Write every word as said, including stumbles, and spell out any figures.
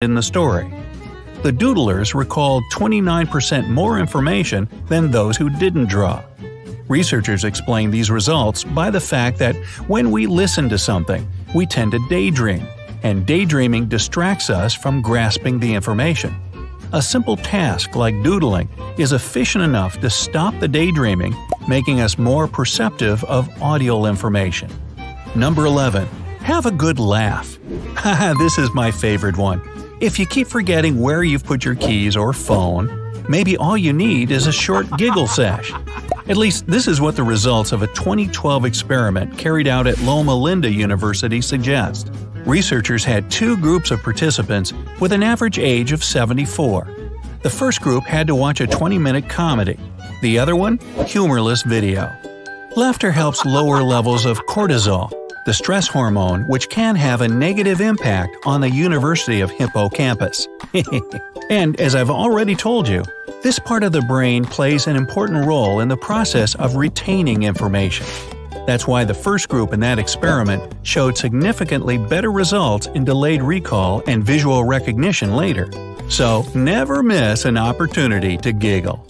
in the story. The doodlers recalled twenty-nine percent more information than those who didn't draw. Researchers explain these results by the fact that when we listen to something, we tend to daydream, and daydreaming distracts us from grasping the information. A simple task like doodling is efficient enough to stop the daydreaming, making us more perceptive of audio information. Number eleven. Have a good laugh. Haha, this is my favorite one. If you keep forgetting where you've put your keys or phone, maybe all you need is a short giggle sesh. At least this is what the results of a twenty twelve experiment carried out at Loma Linda University suggest. Researchers had two groups of participants with an average age of seventy-four. The first group had to watch a twenty-minute comedy. The other one, humorless video. Laughter helps lower levels of cortisol, the stress hormone, which can have a negative impact on the University of Hippocampus. And as I've already told you, this part of the brain plays an important role in the process of retaining information. That's why the first group in that experiment showed significantly better results in delayed recall and visual recognition later. So never miss an opportunity to giggle.